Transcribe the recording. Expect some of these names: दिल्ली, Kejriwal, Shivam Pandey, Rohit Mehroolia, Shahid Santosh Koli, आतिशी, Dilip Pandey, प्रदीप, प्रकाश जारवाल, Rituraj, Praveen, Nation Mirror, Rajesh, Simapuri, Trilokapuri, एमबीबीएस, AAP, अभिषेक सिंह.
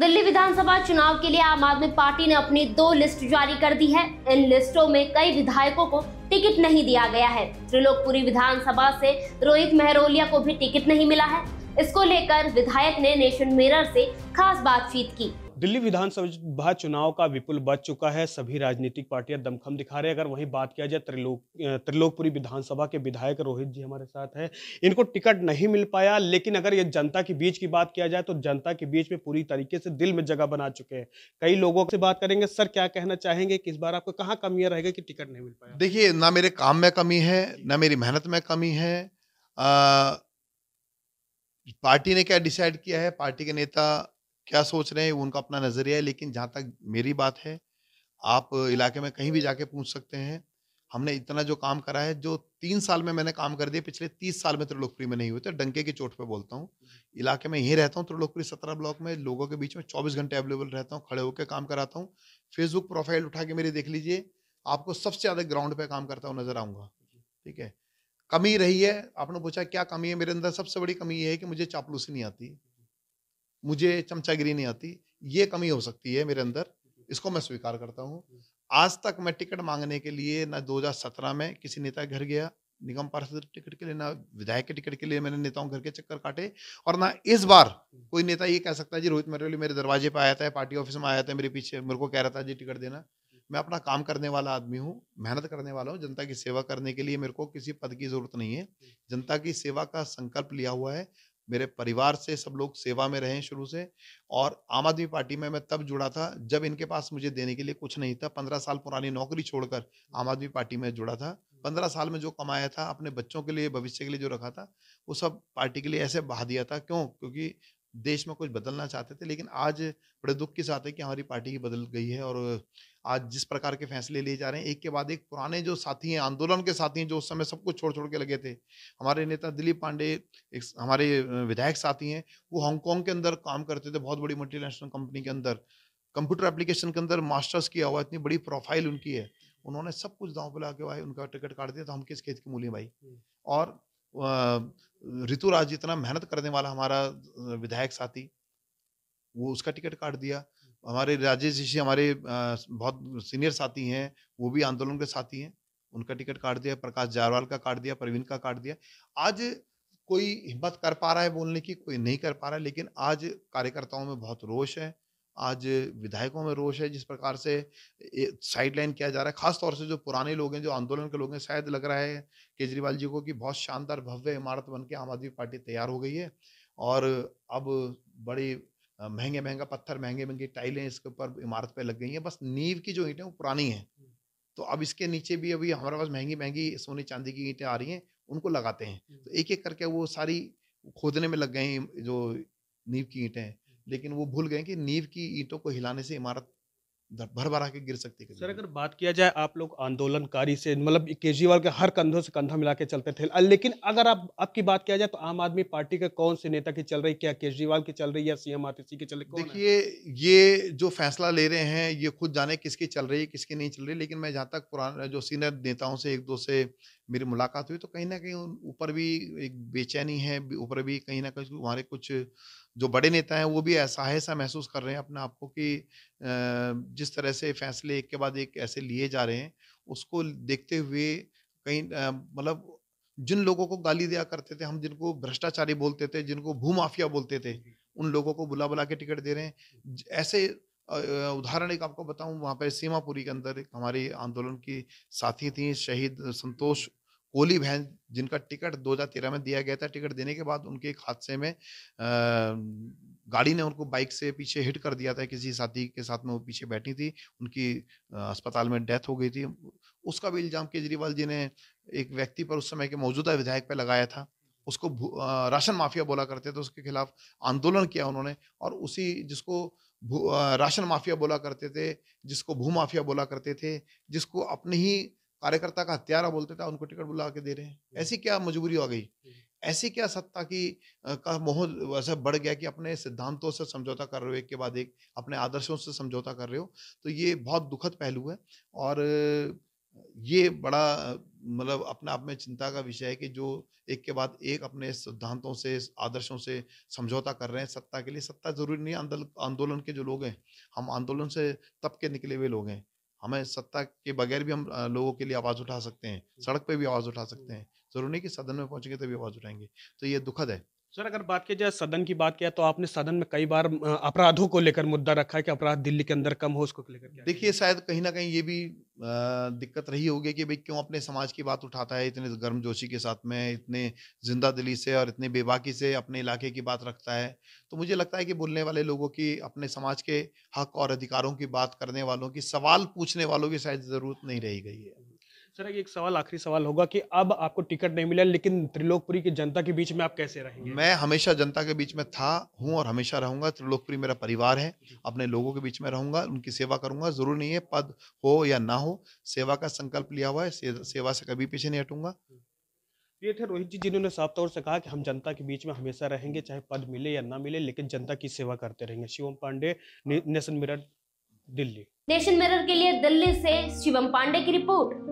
दिल्ली विधानसभा चुनाव के लिए आम आदमी पार्टी ने अपनी 2 लिस्ट जारी कर दी है। इन लिस्टों में कई विधायकों को टिकट नहीं दिया गया है। त्रिलोकपुरी विधानसभा से रोहित मेहरोलिया को भी टिकट नहीं मिला है। इसको लेकर विधायक ने नेशन मिरर से खास बातचीत की। दिल्ली विधानसभा चुनाव का विपुल बच चुका है, सभी राजनीतिक पार्टियां दमखम दिखा रहे हैं। अगर वहीं बात किया जाए त्रिलोकपुरी विधानसभा के विधायक रोहित जी हमारे साथ हैं, इनको टिकट नहीं मिल पाया, लेकिन अगर ये जनता के बीच की बात किया जाए तो जनता के बीच में पूरी तरीके से दिल में जगह बना चुके हैं। कई लोगों से बात करेंगे। सर, क्या कहना चाहेंगे कि इस बार आपको कहाँ कमियाँ रह गई कि टिकट नहीं मिल पाया? देखिए, ना मेरे काम में कमी है, ना मेरी मेहनत में कमी है। पार्टी ने क्या डिसाइड किया है, पार्टी के नेता क्या सोच रहे हैं, उनका अपना नजरिया है। लेकिन जहाँ तक मेरी बात है, आप इलाके में कहीं भी जाके पूछ सकते हैं। हमने इतना जो काम करा है, जो 3 साल में मैंने काम कर दिया, पिछले 30 साल में त्रिलोकपुरी में नहीं हुए थे। डंके की चोट पे बोलता हूँ, इलाके में यहीं रहता हूँ। त्रिलोकपुरी 17 ब्लॉक में लोगों के बीच में 24 घंटे अवेलेबल रहता हूँ, खड़े होकर काम कराता हूँ। फेसबुक प्रोफाइल उठा के मेरी देख लीजिए, आपको सबसे ज़्यादा ग्राउंड पर काम करता हूँ नजर आऊँगा। ठीक है, कमी रही है। आपने पूछा क्या कमी है मेरे अंदर, सबसे बड़ी कमी ये है कि मुझे चापलूसी नहीं आती, मुझे चमचागिरी नहीं आती। ये कमी हो सकती है मेरे अंदर, इसको मैं स्वीकार करता हूँ। आज तक मैं टिकट मांगने के लिए ना 2017 में किसी नेता के घर गया निगम पार्षद टिकट के लिए, ना विधायक के टिकट के लिए मैंने नेताओं घर के चक्कर काटे, और ना इस बार कोई नेता ये कह सकता है जी रोहित मेहरोलिया मेरे दरवाजे पर आया था, पार्टी ऑफिस में आया था, मेरे पीछे मेरे को कह रहा था जी टिकट देना। मैं अपना काम करने वाला आदमी हूँ, मेहनत करने वाला हूँ। जनता की सेवा करने के लिए मेरे को किसी पद की जरूरत नहीं है। जनता की सेवा का संकल्प लिया हुआ है। मेरे परिवार से सब लोग सेवा में रहे शुरू से, और आम आदमी पार्टी में मैं तब जुड़ा था जब इनके पास मुझे देने के लिए कुछ नहीं था। 15 साल पुरानी नौकरी छोड़कर आम आदमी पार्टी में जुड़ा था। 15 साल में जो कमाया था, अपने बच्चों के लिए, भविष्य के लिए जो रखा था, वो सब पार्टी के लिए ऐसे बहा दिया था। क्यों? क्योंकि देश में कुछ बदलना चाहते थे। लेकिन आज बड़े दुख के साथ है कि हमारी पार्टी की बदल गई है, और आज जिस प्रकार के फैसले लिए जा रहे हैं, एक के बाद एक पुराने जो साथी हैं, आंदोलन के साथी हैं, जो उस समय सब कुछ छोड़ छोड़ के लगे थे। हमारे नेता दिलीप पांडे, एक हमारे विधायक साथी हैं, वो हांगकांग के अंदर काम करते थे, बहुत बड़ी मल्टीनेशनल कंपनी के अंदर, कंप्यूटर एप्लीकेशन के अंदर मास्टर्स किया हुआ, इतनी बड़ी प्रोफाइल उनकी है। उन्होंने सब कुछ दांव पे लाके भाई उनका टिकट काट दिया, तो हम किस खेत के मूल्य भाई। और ऋतुराज, इतना मेहनत करने वाला हमारा विधायक साथी, वो उसका टिकट काट दिया। हमारे राजेश जी हमारे बहुत सीनियर साथी हैं, वो भी आंदोलन के साथी हैं, उनका टिकट काट दिया। प्रकाश जारवाल का काट दिया, प्रवीण का काट दिया। आज कोई हिम्मत कर पा रहा है बोलने की, कोई नहीं कर पा रहा है। लेकिन आज कार्यकर्ताओं में बहुत रोष है, आज विधायकों में रोष है। जिस प्रकार से साइडलाइन किया जा रहा है, खासतौर से जो पुराने लोग हैं, जो आंदोलन के लोग हैं, शायद लग रहा है केजरीवाल जी को कि बहुत शानदार भव्य इमारत बन के आम आदमी पार्टी तैयार हो गई है, और अब बड़ी महंगे महंगा पत्थर, महंगे महंगे टाइलें इसके ऊपर इमारत पे लग गई हैं। बस नींव की जो ईंटें वो पुरानी हैं, तो अब इसके नीचे भी अभी हमारे पास महंगी महंगी सोने चांदी की ईंटें आ रही हैं, उनको लगाते हैं। तो एक एक करके वो सारी खोदने में लग गए हैं जो नींव की ईंटें। लेकिन वो भूल गए कि नींव की ईंटों को हिलाने से इमारत भर भरा के गिर सकती है। सर, अगर बात किया जाए, आप लोग आंदोलनकारी से, मतलब केजरीवाल के हर कंधों से कंधा मिला के चलते थे, लेकिन अगर आप आपकी बात किया जाए तो आम आदमी पार्टी के कौन से नेता की चल रही, क्या केजरीवाल की चल रही है या सीएम आतिशी की चल रही? देखिए, ये जो फैसला ले रहे हैं, ये खुद जाने किसकी चल रही है, किसकी नहीं चल रही। लेकिन मैं जहाँ तक पुराने जो सीनियर नेताओं से एक दो से मेरी मुलाकात हुई, तो कहीं ना कहीं ऊपर भी एक बेचैनी है, ऊपर भी कहीं ना कहीं हमारे कुछ जो बड़े नेता हैं वो भी ऐसा महसूस कर रहे हैं अपने आप को कि जिस तरह से फैसले एक के बाद एक ऐसे लिए जा रहे हैं, उसको देखते हुए कहीं मतलब जिन लोगों को गाली दिया करते थे हम, जिनको भ्रष्टाचारी बोलते थे, जिनको भूमाफिया बोलते थे, उन लोगों को बुला बुला के टिकट दे रहे हैं। ऐसे उदाहरण एक आपको बताऊं, वहाँ पर सीमापुरी के अंदर एक हमारे आंदोलन की साथी थी शहीद संतोष कोली बहन, जिनका टिकट 2013 में दिया गया था। टिकट देने के बाद उनके एक हादसे में गाड़ी ने उनको बाइक से पीछे हिट कर दिया था, किसी साथी के साथ में वो पीछे बैठी थी, उनकी अस्पताल में डेथ हो गई थी। उसका भी इल्जाम केजरीवाल जी ने एक व्यक्ति पर, उस समय के मौजूदा विधायक पर लगाया था। उसको राशन माफिया बोला करते थे, उसके खिलाफ आंदोलन किया उन्होंने। और उसी जिसको राशन माफिया बोला करते थे, जिसको भू माफिया बोला करते थे, जिसको अपने ही कार्यकर्ता का हत्यारा बोलते थे, उनको टिकट बुला के दे रहे हैं। ऐसी क्या मजबूरी हो गई, ऐसी क्या सत्ता की का मोह वैसा बढ़ गया कि अपने सिद्धांतों से समझौता कर रहे हो, एक के बाद एक अपने आदर्शों से समझौता कर रहे हो। तो ये बहुत दुखद पहलू है। और ये बड़ा मतलब अपने आप में चिंता का विषय है कि जो एक के बाद एक अपने सिद्धांतों से आदर्शों से समझौता कर रहे हैं सत्ता के लिए। सत्ता जरूरी नहीं, आंदोलन के जो लोग हैं, हम आंदोलन से तब के निकले हुए लोग हैं, हमें सत्ता के बगैर भी हम लोगों के लिए आवाज़ उठा सकते हैं, सड़क पे भी आवाज़ उठा सकते हैं, जरूरी नहीं कि सदन में पहुंचेंगे तभी आवाज़ उठाएंगे। तो ये दुखद है। सर अगर बात की जाए सदन की बात किया तो आपने सदन में कई बार अपराधों को लेकर मुद्दा रखा है कि अपराध दिल्ली के अंदर कम हो, उसको लेकर देखिए शायद कहीं ना कहीं ये भी दिक्कत रही होगी कि भाई क्यों अपने समाज की बात उठाता है इतने गर्मजोशी के साथ में, इतने जिंदा दिली से और इतने बेबाकी से अपने इलाके की बात रखता है। तो मुझे लगता है कि बोलने वाले लोगों की, अपने समाज के हक और अधिकारों की बात करने वालों की, सवाल पूछने वालों की शायद जरूरत नहीं रही गई है। सर एक सवाल, आखिरी सवाल होगा कि अब आपको टिकट नहीं मिला लेकिन त्रिलोकपुरी की जनता के बीच में आप कैसे रहेंगे? मैं हमेशा जनता के बीच में था, हूं और हमेशा रहूंगा। त्रिलोकपुरी मेरा परिवार है, अपने लोगों के बीच में रहूंगा, उनकी सेवा करूंगा। जरूरी नहीं है पद हो या ना हो, सेवा का संकल्प लिया हुआ है, सेवा से कभी पीछे नहीं हटूंगा। ये थे रोहित जी जिन्होंने साफ तौर से कहा कि हम जनता के बीच में हमेशा रहेंगे, चाहे पद मिले या ना मिले, लेकिन जनता की सेवा करते रहेंगे। Shivam Pandey, Nation Mirror दिल्ली। Nation Mirror के लिए दिल्ली से शिवम पांडे की रिपोर्ट।